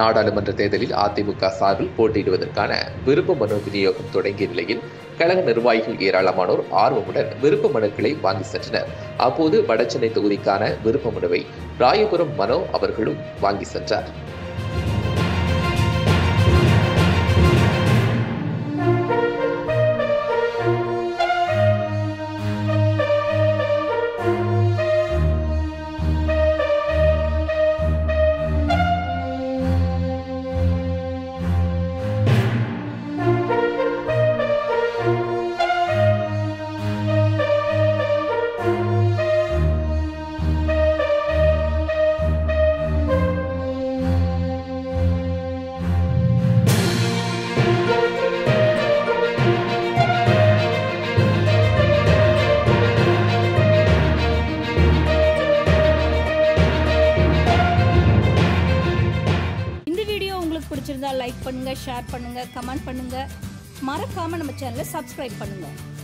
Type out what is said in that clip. நாடாளுமன்ற தேர்தலில் அதிமுக சார்பில் போட்டியிடுவதற்கான விருப்ப மனு விநியோகம் தொடங்கிய நிலையில் கழக நிர்வாகிகள் ஏராளமானோர் ஆர்வமுடன் விருப்ப மனுக்களை வாங்கி சென்றனர். அப்போது வடசென்னை தொகுதிக்கான விருப்ப மனுவை ராயபுரம் மனோ அவர்களும் வாங்கி சென்றார். பிடிச்சிருந்தா லைக் பண்ணுங்க, ஷேர் பண்ணுங்க, கமெண்ட் பண்ணுங்க, மறக்காம நம்ம சேனலை சப்ஸ்கிரைப் பண்ணுங்க.